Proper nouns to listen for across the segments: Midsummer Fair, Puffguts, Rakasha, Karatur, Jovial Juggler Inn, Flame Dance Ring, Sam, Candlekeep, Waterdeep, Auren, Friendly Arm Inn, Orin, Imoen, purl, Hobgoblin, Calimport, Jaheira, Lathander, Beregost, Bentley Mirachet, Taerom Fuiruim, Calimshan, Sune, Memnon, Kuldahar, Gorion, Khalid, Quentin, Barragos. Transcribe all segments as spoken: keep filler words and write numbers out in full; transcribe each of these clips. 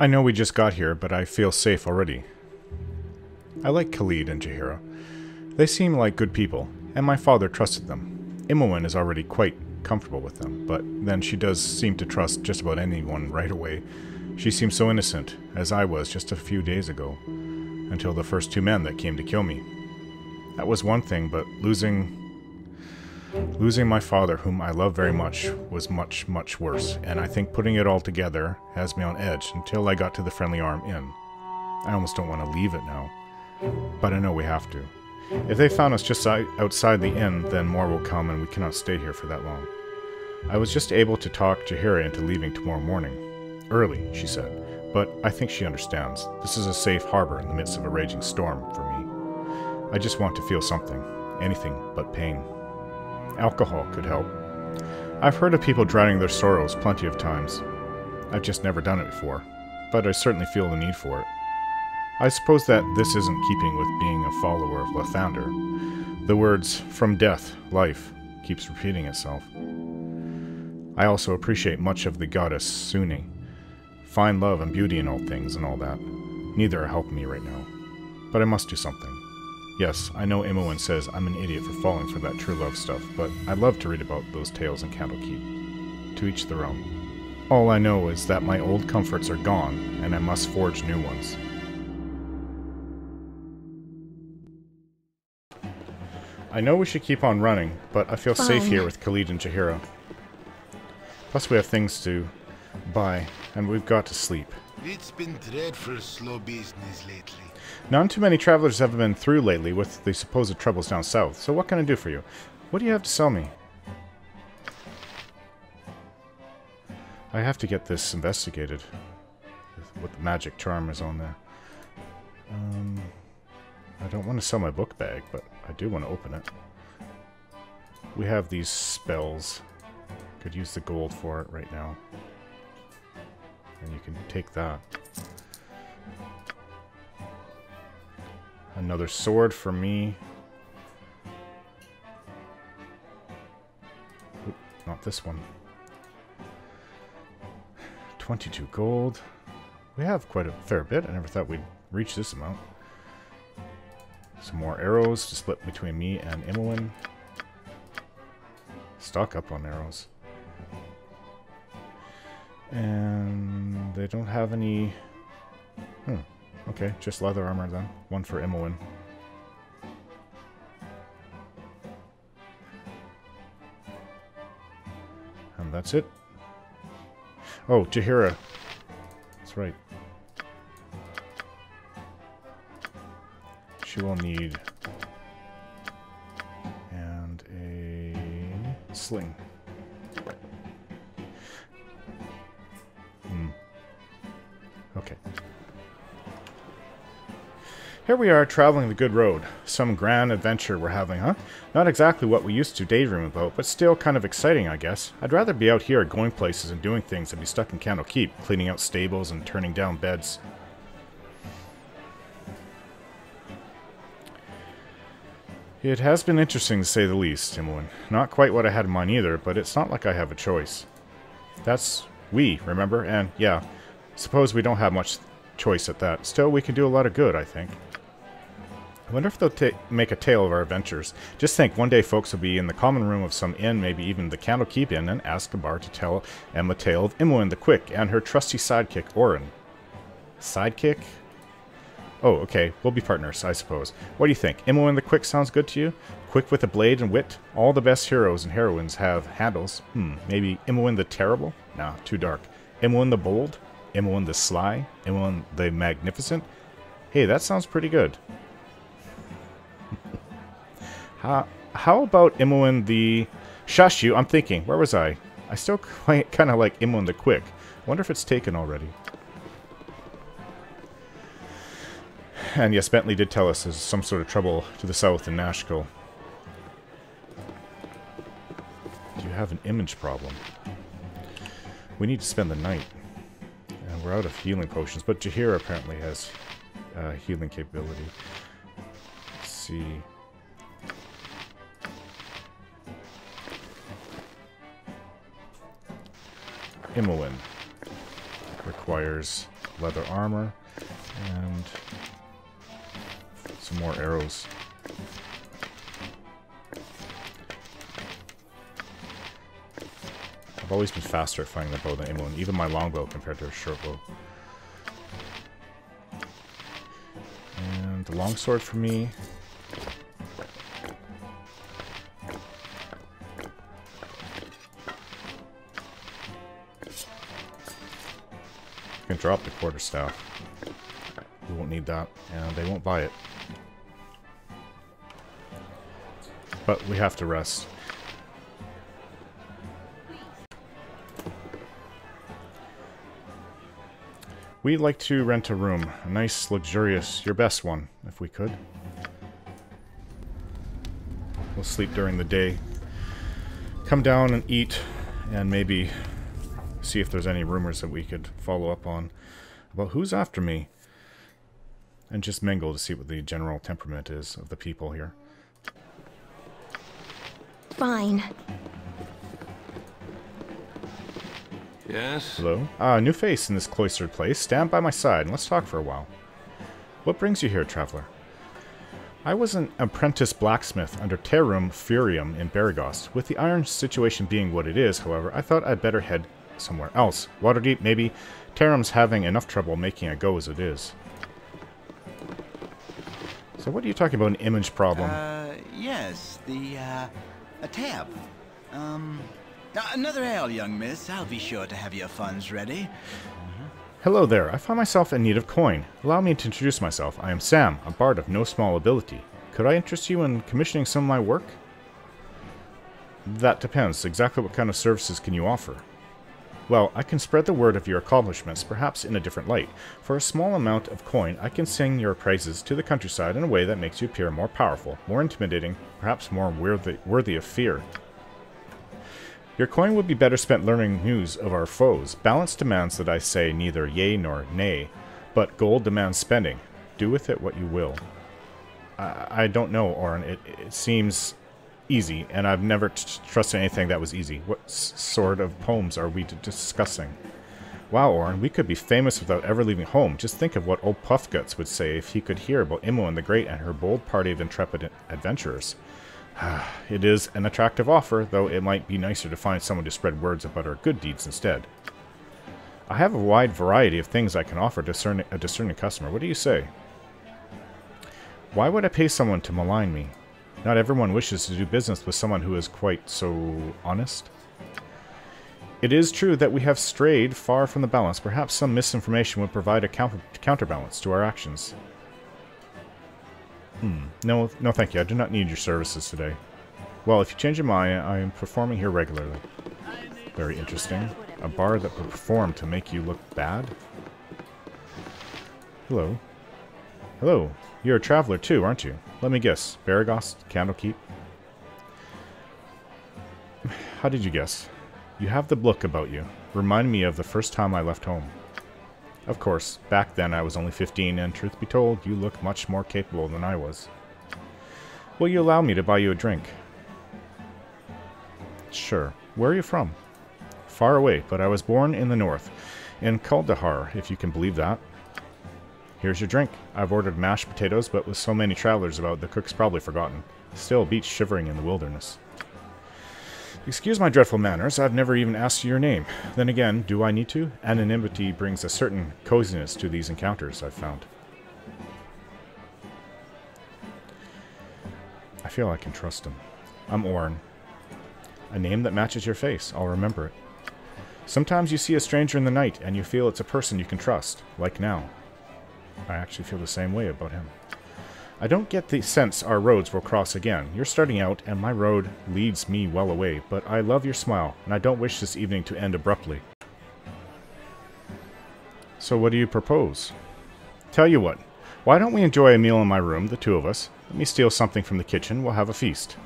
I know we just got here, but I feel safe already. I like Khalid and Jaheira. They seem like good people, and my father trusted them. Imoen is already quite comfortable with them, but then she does seem to trust just about anyone right away. She seems so innocent, as I was just a few days ago, until the first two men that came to kill me. That was one thing, but losing... Losing my father, whom I love very much, was much, much worse, and I think putting it all together has me on edge until I got to the Friendly Arm Inn. I almost don't want to leave it now, but I know we have to. If they found us just outside the inn, then more will come and we cannot stay here for that long. I was just able to talk Jaheira into leaving tomorrow morning. Early, she said, but I think she understands. This is a safe harbor in the midst of a raging storm for me. I just want to feel something, anything but pain. Alcohol could help. I've heard of people drowning their sorrows plenty of times. I've just never done it before, but I certainly feel the need for it. I suppose that this isn't keeping with being a follower of Lathander. The words, from death, life, keeps repeating itself. I also appreciate much of the goddess Sune. Find love and beauty in all things and all that. Neither are helping me right now. But I must do something. Yes, I know Imoen says I'm an idiot for falling for that true love stuff, but I'd love to read about those tales in Candlekeep. To each their own. All I know is that my old comforts are gone, and I must forge new ones. I know we should keep on running, but I feel Fine. safe here with Khalid and Jaheira. Plus we have things to buy, and we've got to sleep. It's been dreadful slow business lately. None too many travelers have been through lately with the supposed troubles down south, so what can I do for you? What do you have to sell me? I have to get this investigated. What the magic charm is on there. Um, I don't want to sell my book bag, but I do want to open it. We have these spells. Could use the gold for it right now. And you can take that. Another sword for me. Oop, not this one. twenty-two gold. We have quite a fair bit. I never thought we'd reach this amount. Some more arrows to split between me and Imoen. Stock up on arrows. And they don't have any... Hmm. Okay, just leather armor then. One for Imoen. And that's it. Oh, Jaheira. That's right. She will need... And a... sling. Hmm. Okay. Here we are, traveling the good road. Some grand adventure we're having, huh? Not exactly what we used to daydream about, but still kind of exciting, I guess. I'd rather be out here going places and doing things than be stuck in Candlekeep, cleaning out stables and turning down beds. It has been interesting, to say the least, Imoen. Not quite what I had in mind either, but it's not like I have a choice. That's we, remember? And, yeah, suppose we don't have much choice at that. Still, we can do a lot of good, I think. I wonder if they'll make a tale of our adventures. Just think, one day folks will be in the common room of some inn, maybe even the Candlekeep Inn, and ask a bar to tell Em the tale of Imoen the Quick and her trusty sidekick, Orin. Sidekick? Oh, okay. We'll be partners, I suppose. What do you think? Imoen the Quick sounds good to you? Quick with a blade and wit? All the best heroes and heroines have handles. Hmm, maybe Imoen the Terrible? Nah, too dark. Imoen the Bold? Imoen the Sly? Imoen the Magnificent? Hey, that sounds pretty good. How, how about Imoen the... Shush you, I'm thinking. Where was I? I still quite kind of like Imoen the Quick. Wonder if it's taken already. And yes, Bentley did tell us there's some sort of trouble to the south in Nashville. Do you have an image problem? We need to spend the night. And we're out of healing potions, but Jaheira apparently has uh, healing capability. Let's see... Imoen. requires leather armor and some more arrows. I've always been faster at finding the bow than Imoen, even my longbow compared to her shortbow. And the longsword for me. I can drop the quarterstaff. We won't need that, and they won't buy it. But we have to rest. We'd like to rent a room. A nice, luxurious, your best one, if we could. We'll sleep during the day. Come down and eat, and maybe see if there's any rumors that we could follow up on about who's after me. And just mingle to see what the general temperament is of the people here. Fine. Yes? Hello? Ah, uh, new face in this cloistered place. Stand by my side and let's talk for a while. What brings you here, traveler? I was an apprentice blacksmith under Taerom Fuiruim in Barragos. With the iron situation being what it is, however, I thought I'd better head somewhere else. Waterdeep, maybe. Taerim's having enough trouble making a go as it is. So what are you talking about, an image problem? Uh, yes, the, uh, a tab. Um... Another ale, young miss. I'll be sure to have your funds ready. Mm-hmm. Hello there. I find myself in need of coin. Allow me to introduce myself. I am Sam, a bard of no small ability. Could I interest you in commissioning some of my work? That depends. Exactly what kind of services can you offer? Well, I can spread the word of your accomplishments, perhaps in a different light. For a small amount of coin, I can sing your praises to the countryside in a way that makes you appear more powerful, more intimidating, perhaps more worthy, worthy of fear. Your coin would be better spent learning news of our foes. Balance demands that I say neither yea nor nay, but gold demands spending. Do with it what you will. I, I don't know, Auren. It, it seems easy, and I've never t trusted anything that was easy. What s sort of poems are we discussing? Wow, Auren, we could be famous without ever leaving home. Just think of what old Puffguts would say if he could hear about Imoen the Great and her bold party of intrepid adventurers. It is an attractive offer, though it might be nicer to find someone to spread words about our good deeds instead. I have a wide variety of things I can offer discerning, a discerning customer. What do you say? Why would I pay someone to malign me? Not everyone wishes to do business with someone who is quite so honest. It is true that we have strayed far from the balance. Perhaps some misinformation would provide a counter counterbalance to our actions. Hmm. No, no thank you. I do not need your services today. Well, if you change your mind, I am performing here regularly. Very interesting. A bar that would perform to make you look bad? Hello. Hello. You're a traveler too, aren't you? Let me guess. Barragos, Candlekeep. How did you guess? You have the look about you. Remind me of the first time I left home. Of course, back then I was only fifteen, and truth be told, you look much more capable than I was. Will you allow me to buy you a drink? Sure. Where are you from? Far away, but I was born in the north, in Kuldahar, if you can believe that. Here's your drink. I've ordered mashed potatoes, but with so many travelers about, the cook's probably forgotten. Still beats shivering in the wilderness. Excuse my dreadful manners, I've never even asked you your name. Then again, do I need to? Anonymity brings a certain coziness to these encounters, I've found. I feel I can trust him. I'm Auren. A name that matches your face, I'll remember it. Sometimes you see a stranger in the night, and you feel it's a person you can trust, like now. I actually feel the same way about him. I don't get the sense our roads will cross again. You're starting out, and my road leads me well away, but I love your smile, and I don't wish this evening to end abruptly. So what do you propose? Tell you what, why don't we enjoy a meal in my room, the two of us? Let me steal something from the kitchen, we'll have a feast.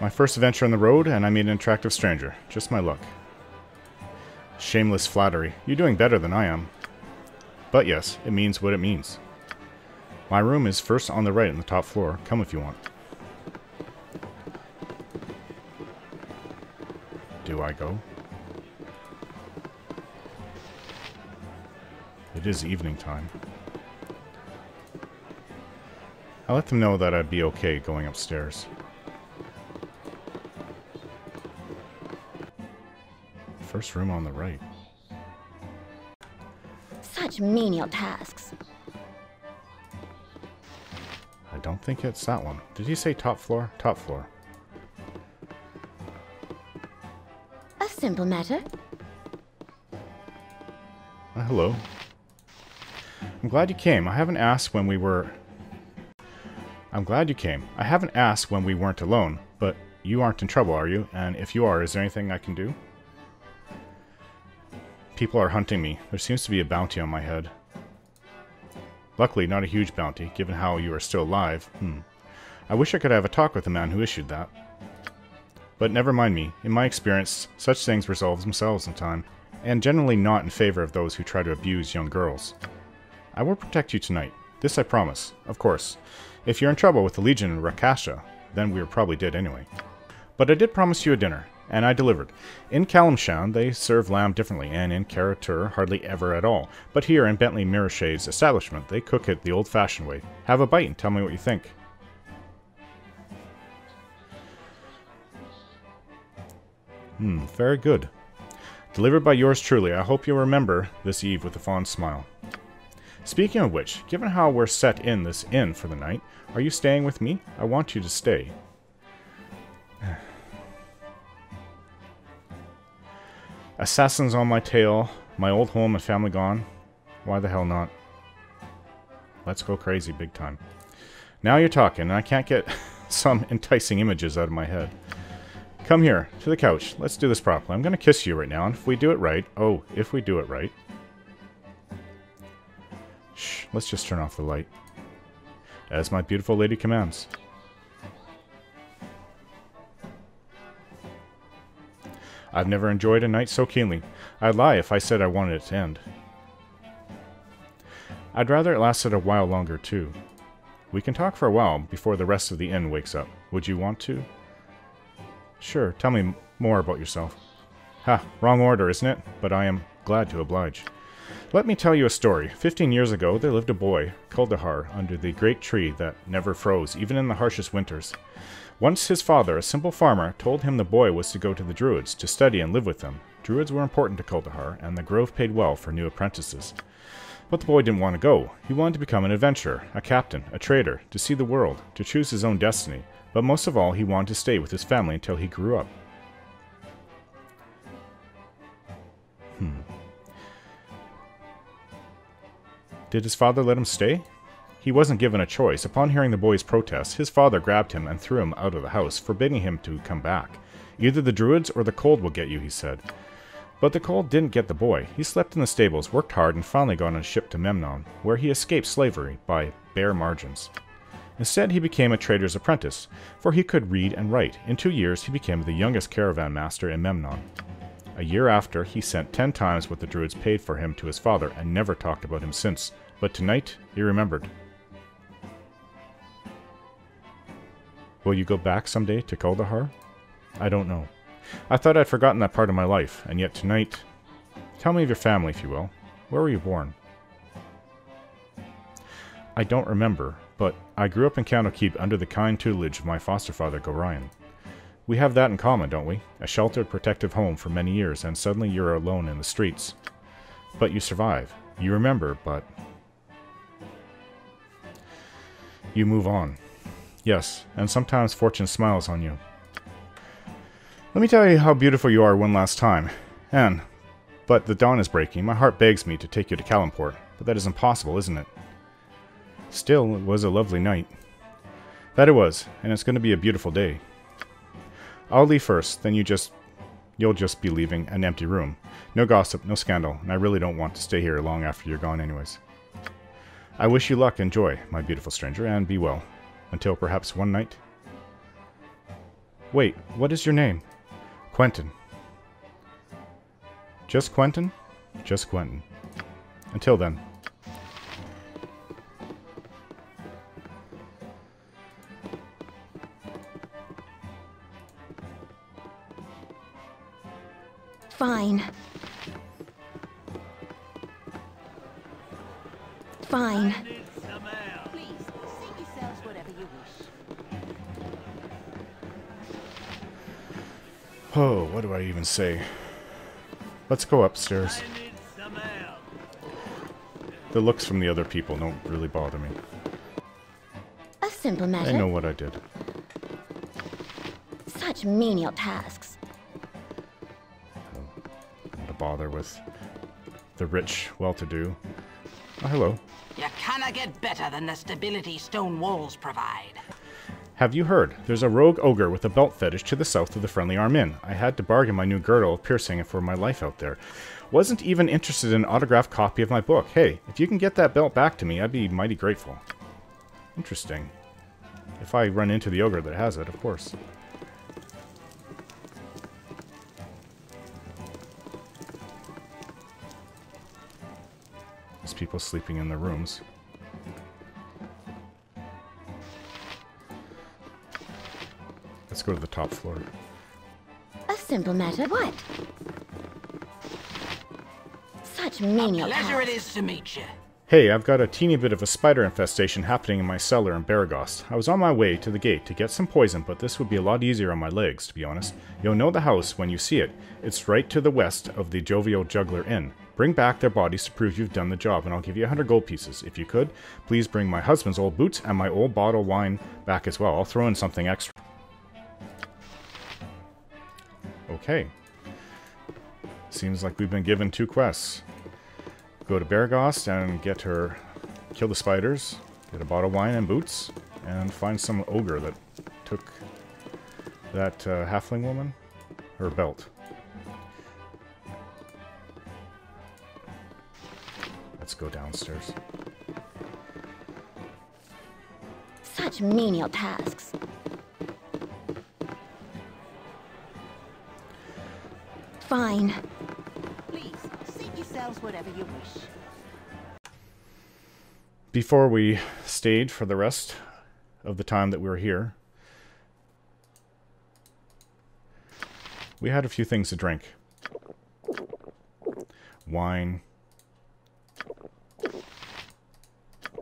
My first adventure on the road, and I meet an attractive stranger. Just my luck. Shameless flattery. You're doing better than I am. But yes, it means what it means. My room is first on the right on the top floor. Come if you want. I go. It is evening time. I let them know that I'd be okay going upstairs. First room on the right. Such menial tasks. I don't think it's that one. Did you say top floor? Top floor. A simple matter. Uh, hello. I'm glad you came. I haven't asked when we were... I'm glad you came. I haven't asked when we weren't alone, but you aren't in trouble, are you? And if you are, is there anything I can do? People are hunting me. There seems to be a bounty on my head. Luckily, not a huge bounty, given how you are still alive. Hmm. I wish I could have a talk with the man who issued that. But never mind me. In my experience, such things resolve themselves in time, and generally not in favor of those who try to abuse young girls. I will protect you tonight. This I promise. Of course. If you're in trouble with the Legion and Rakasha, then we were probably dead anyway. But I did promise you a dinner, and I delivered. In Calimshan, they serve lamb differently, and in Karatur, hardly ever at all. But here in Bentley Mirachet's establishment, they cook it the old-fashioned way. Have a bite and tell me what you think. Hmm, very good. Delivered by yours truly. I hope you'll remember this eve with a fond smile. Speaking of which, given how we're set in this inn for the night, are you staying with me? I want you to stay. Assassins on my tail, my old home and family gone. Why the hell not? Let's go crazy big time. Now you're talking, and I can't get some enticing images out of my head. Come here, to the couch. Let's do this properly. I'm going to kiss you right now, and if we do it right... Oh, if we do it right... Shh, let's just turn off the light. As my beautiful lady commands. I've never enjoyed a night so keenly. I'd lie if I said I wanted it to end. I'd rather it lasted a while longer, too. We can talk for a while before the rest of the inn wakes up. Would you want to? Sure, tell me more about yourself. Ha, wrong order, isn't it? But I am glad to oblige. Let me tell you a story. Fifteen years ago, there lived a boy, Kuldahar, under the great tree that never froze, even in the harshest winters. Once his father, a simple farmer, told him the boy was to go to the Druids, to study and live with them. Druids were important to Kuldahar, and the grove paid well for new apprentices. But the boy didn't want to go. He wanted to become an adventurer, a captain, a trader, to see the world, to choose his own destiny. But most of all, he wanted to stay with his family until he grew up. Hmm. Did his father let him stay? He wasn't given a choice. Upon hearing the boy's protest, his father grabbed him and threw him out of the house, forbidding him to come back. Either the Druids or the cold will get you, he said. But the cold didn't get the boy. He slept in the stables, worked hard, and finally got on a ship to Memnon, where he escaped slavery by bare margins. Instead, he became a trader's apprentice, for he could read and write. In two years, he became the youngest caravan master in Memnon. A year after, he sent ten times what the Druids paid for him to his father and never talked about him since. But tonight, he remembered. Will you go back someday to Kuldahar? I don't know. I thought I'd forgotten that part of my life, and yet tonight... Tell me of your family, if you will. Where were you born? I don't remember, but I grew up in Candlekeep under the kind tutelage of my foster father, Gorion. We have that in common, don't we? A sheltered, protective home for many years, and suddenly you're alone in the streets. But you survive. You remember, but... You move on. Yes, and sometimes fortune smiles on you. Let me tell you how beautiful you are one last time. And, but the dawn is breaking. My heart begs me to take you to Calimport, but that is impossible, isn't it? Still, it was a lovely night. That it was, and it's going to be a beautiful day. I'll leave first, then you just... You'll just be leaving an empty room. No gossip, no scandal, and I really don't want to stay here long after you're gone anyways. I wish you luck and joy, my beautiful stranger, and be well. Until perhaps one night... Wait, what is your name? Quentin. Just Quentin? Just Quentin. Until then. Fine. Fine. Please, sing yourselves whatever you wish. Oh, what do I even say? Let's go upstairs. The looks from the other people don't really bother me. A simple matter. I know what I did. Such menial tasks. Not to bother with the rich, well-to-do. Oh, hello. You cannot get better than the stability stone walls provide. Have you heard? There's a rogue ogre with a belt fetish to the south of the Friendly Arm Inn. I had to bargain my new girdle of piercing for my life out there. Wasn't even interested in an autographed copy of my book. Hey, if you can get that belt back to me, I'd be mighty grateful. Interesting. If I run into the ogre that has it, of course. There's people sleeping in their rooms. Let's go to the top floor. A simple matter. What? Such menial task. A pleasure it is to meet you. Hey, I've got a teeny bit of a spider infestation happening in my cellar in Barragos. I was on my way to the gate to get some poison, but this would be a lot easier on my legs, to be honest. You'll know the house when you see it. It's right to the west of the Jovial Juggler Inn. Bring back their bodies to prove you've done the job, and I'll give you one hundred gold pieces. If you could, please bring my husband's old boots and my old bottle of wine back as well. I'll throw in something extra. Okay. Seems like we've been given two quests. Go to Beregost and get her, kill the spiders, get a bottle of wine and boots, and find some ogre that took that uh, halfling woman, her belt. Let's go downstairs. Such menial tasks. Fine. Please, seek yourselves whatever you wish. Before we stayed for the rest of the time that we were here, we had a few things to drink. Wine.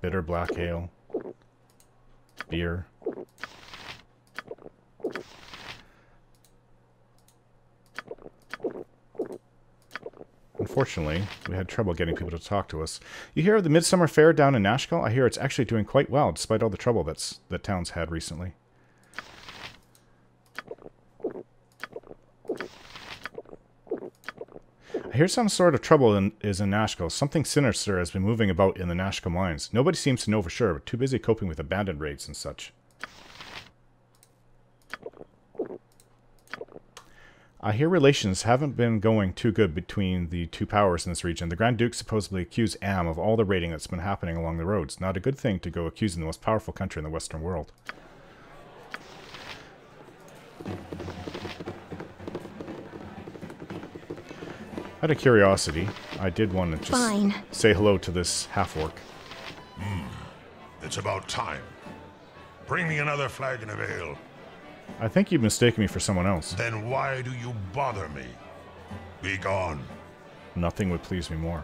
Bitter black ale. Beer. Unfortunately, we had trouble getting people to talk to us. You hear of the Midsummer Fair down in Nashville? I hear it's actually doing quite well, despite all the trouble that's the town's had recently. I hear some sort of trouble in, is in Nashville. Something sinister has been moving about in the Nashville mines. Nobody seems to know for sure, but too busy coping with abandoned raids and such. I hear relations haven't been going too good between the two powers in this region. The Grand Duke supposedly accused Am of all the raiding that's been happening along the roads. Not a good thing to go accusing the most powerful country in the Western world. Out of curiosity, I did want to just Fine. say hello to this half-orc. Mm, it's about time. Bring me another flagon of ale. I think you've mistaken me for someone else. Then why do you bother me? Be gone. Nothing would please me more.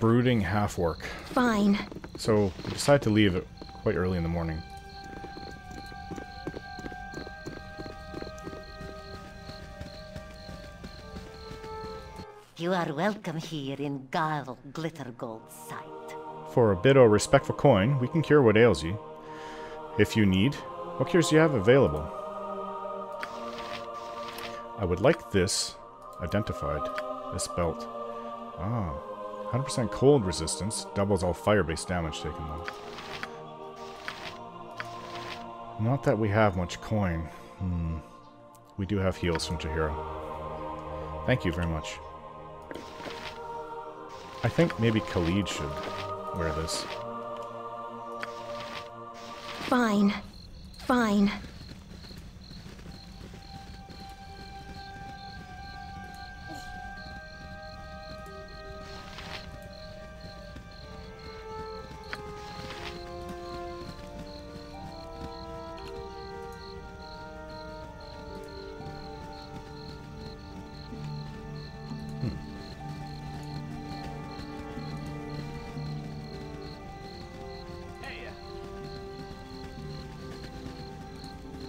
Brooding half-orc. Fine. So, we decided to leave it quite early in the morning. You are welcome here in Guile Glittergold's sight. For a bit of respectful coin, we can cure what ails you. If you need, what cures do you have available? I would like this identified. This belt. Ah. one hundred percent cold resistance. Doubles all fire-based damage taken, though. Not that we have much coin. Hmm. We do have heals from Jaheira. Thank you very much. I think maybe Khalid should wear this. Fine. Fine.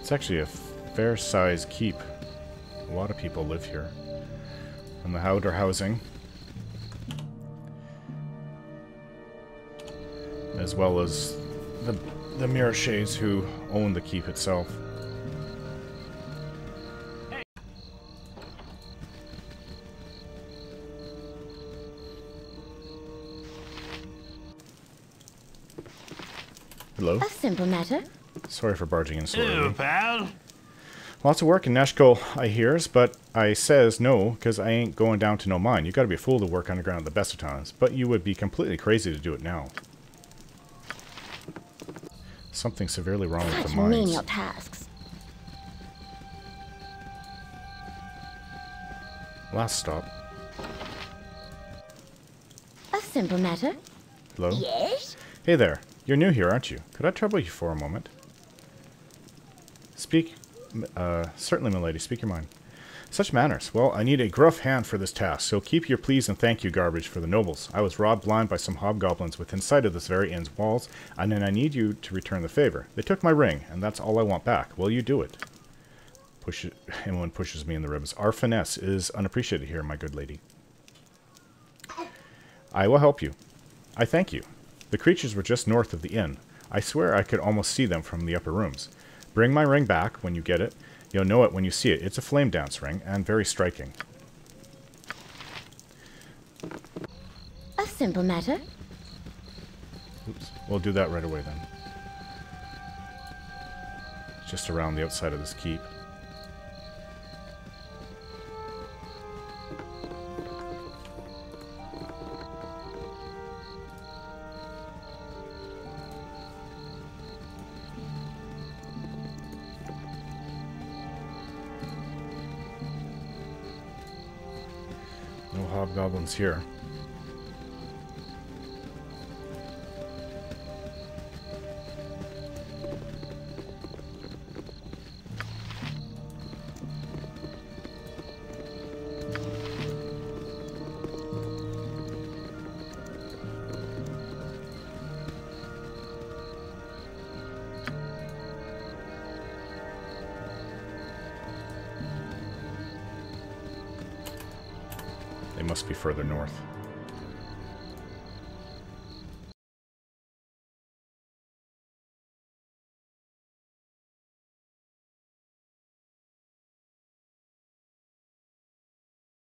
It's actually a fair-sized keep. A lot of people live here. And the outer housing, as well as the the Mirachets who own the keep itself. Hey. Hello. A simple matter. Sorry for barging in so early. Ew, pal. Lots of work in Nashville, I hears, but I says no, because I ain't going down to no mine. You gotta be a fool to work underground at the best of times, but you would be completely crazy to do it now. Something severely wrong with the mines. Menial tasks. Last stop. A simple matter. Hello? Yes? Hey there. You're new here, aren't you? Could I trouble you for a moment? Speak... Uh, certainly, my lady. Speak your mind. Such manners. Well, I need a gruff hand for this task, so keep your please and thank you garbage for the nobles. I was robbed blind by some hobgoblins within sight of this very inn's walls, and then I need you to return the favor. They took my ring, and that's all I want back. Will you do it? Push it. Imoen pushes me in the ribs. Our finesse is unappreciated here, my good lady. I will help you. I thank you. The creatures were just north of the inn. I swear I could almost see them from the upper rooms. Bring my ring back when you get it. You'll know it when you see it. It's a flame dance ring, and very striking. A simple matter. Oops. We'll do that right away, then. Just around the outside of this keep. Goblins here. Must be further north.